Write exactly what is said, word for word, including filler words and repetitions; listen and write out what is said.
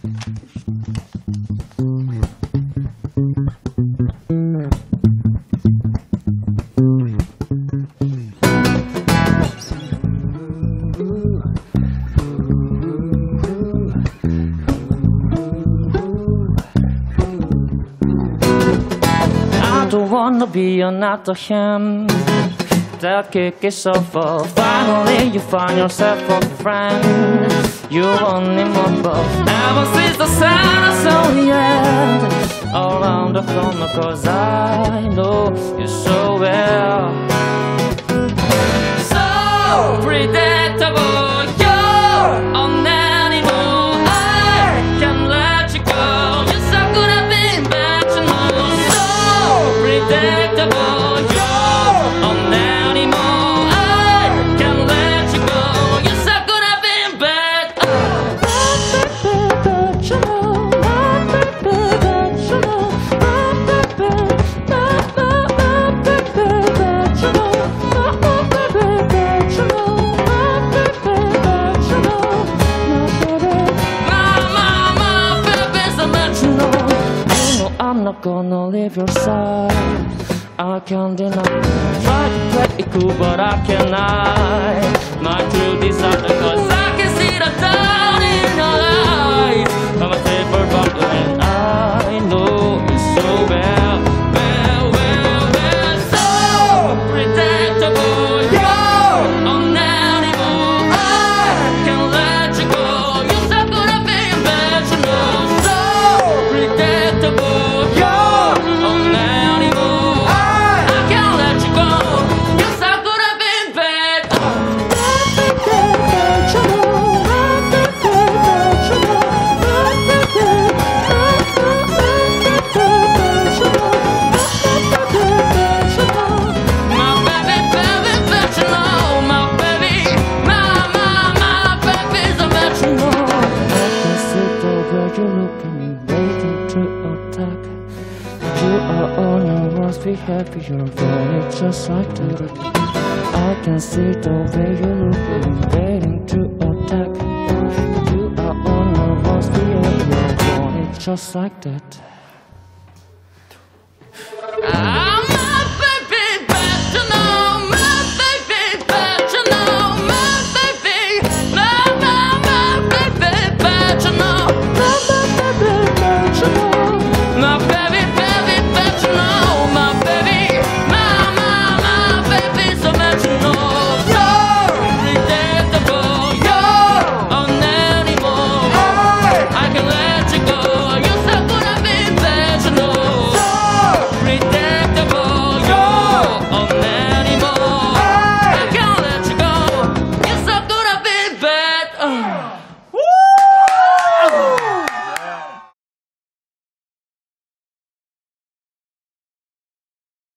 I don't wanna be another him. That kick is over. Finally you find yourself a friend. You won't need more but never sees the sun on the end. All around the corner, cause I know you so well. So predictable, you're an animal. I can't let you go. You're so good at being matchable. So predictable, you're an animal. Gonna leave your side, I can't deny. Try to play it cool, but I cannot. My true desire, cause I can see the doubt in your eyes. I'm a paper bubble, and I know you so well, well, well, well. So predictable, you're an animal. I can't let you go. You're so good at being bachelor. So predictable. Be happy, you're funny just like that. I can see the way you look, I'm waiting to attack. You are on the horse, be happy, you're funny just like that.